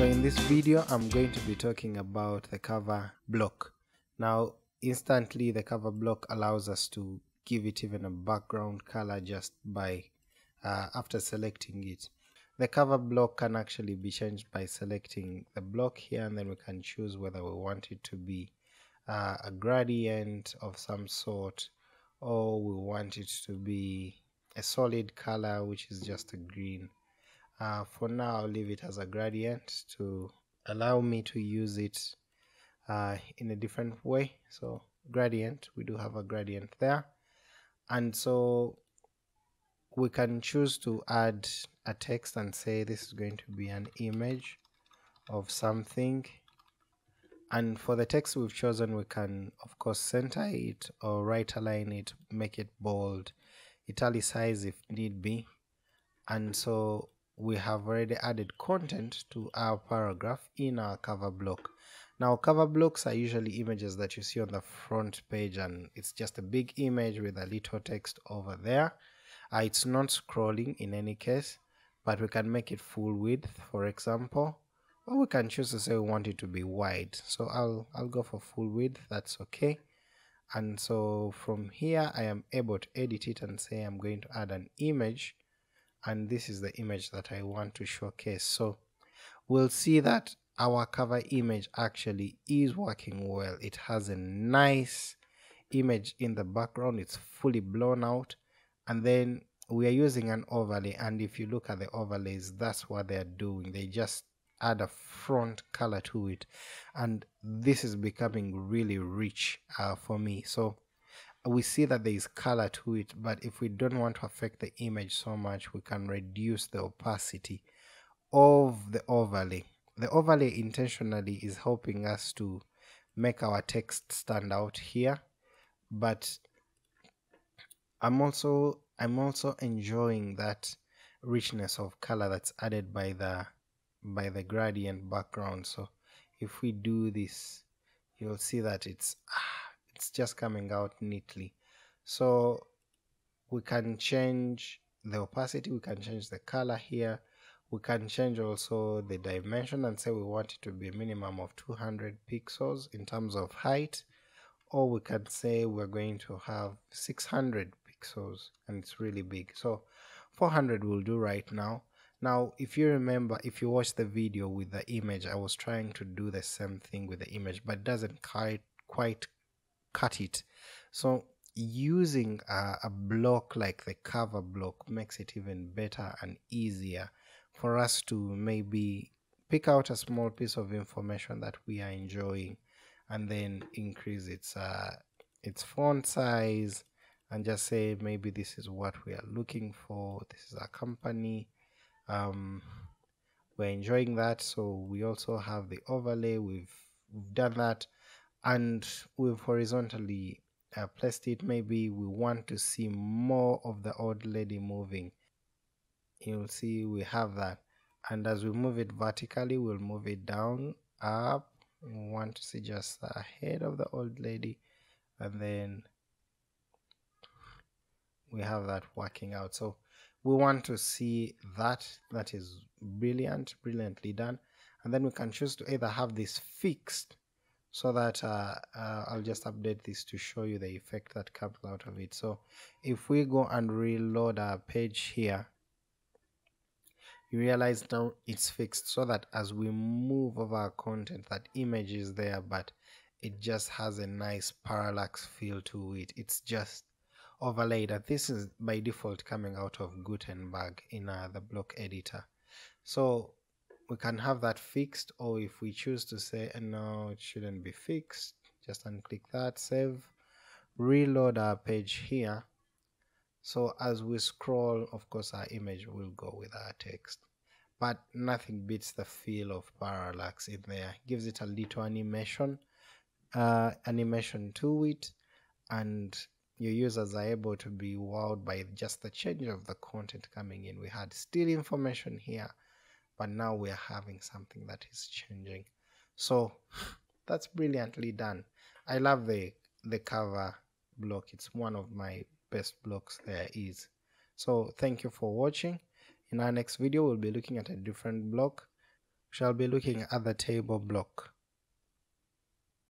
So in this video I'm going to be talking about the cover block. Now instantly the cover block allows us to give it even a background color just by after selecting it. The cover block can actually be changed by selecting the block here, and then we can choose whether we want it to be a gradient of some sort, or we want it to be a solid color, which is just a green. For now I'll leave it as a gradient to allow me to use it in a different way. So gradient, we do have a gradient there, and so we can choose to add a text and say this is going to be an image of something, and for the text we've chosen we can of course center it or right align it, make it bold, italicize if need be. And so we have already added content to our paragraph in our cover block. Now cover blocks are usually images that you see on the front page, and it's just a big image with a little text over there. It's not scrolling in any case, but we can make it full width, for example, or we can choose to say we want it to be wide. So I'll go for full width, that's okay. And so from here I am able to edit it and say I'm going to add an image, and this is the image that I want to showcase. So we'll see that our cover image actually is working well. It has a nice image in the background, it's fully blown out, and then we are using an overlay. And if you look at the overlays, that's what they're doing, they just add a front color to it, and this is becoming really rich for me. So we see that there is color to it, but if we don't want to affect the image so much, we can reduce the opacity of the overlay. The overlay intentionally is helping us to make our text stand out here, but I'm also enjoying that richness of color that's added by the gradient background. So if we do this, you'll see that it's just coming out neatly. So we can change the opacity, we can change the color here, we can change also the dimension and say we want it to be a minimum of 200 pixels in terms of height, or we can say we're going to have 600 pixels and it's really big. So 400 will do right now. Now if you remember, if you watch the video with the image, I was trying to do the same thing with the image, but doesn't quite cut it. So using a block like the cover block makes it even better and easier for us to maybe pick out a small piece of information that we are enjoying and then increase its font size and just say maybe this is what we are looking for, this is our company, we're enjoying that. So we also have the overlay, we've done that, and we've horizontally placed it. Maybe we want to see more of the old lady moving, you'll see we have that, and as we move it vertically, we'll move it down, up, we want to see just the head of the old lady, and then we have that working out. So we want to see that is brilliantly done, and then we can choose to either have this fixed so that I'll just update this to show you the effect that comes out of it. So if we go and reload our page here, you realize now it's fixed, so that as we move over our content, that image is there, but it just has a nice parallax feel to it, it's just overlaid. And this is by default coming out of Gutenberg in the block editor. So we can have that fixed, or if we choose to say no, it shouldn't be fixed, just unclick that, save, reload our page here. So as we scroll, of course our image will go with our text, but nothing beats the feel of parallax in there, gives it a little animation to it, and your users are able to be wowed by just the change of the content coming in. We had still information here, but now we are having something that is changing. So that's brilliantly done. I love the cover block, it's one of my best blocks there is. So thank you for watching. In our next video we'll be looking at a different block. shall be looking at the table block.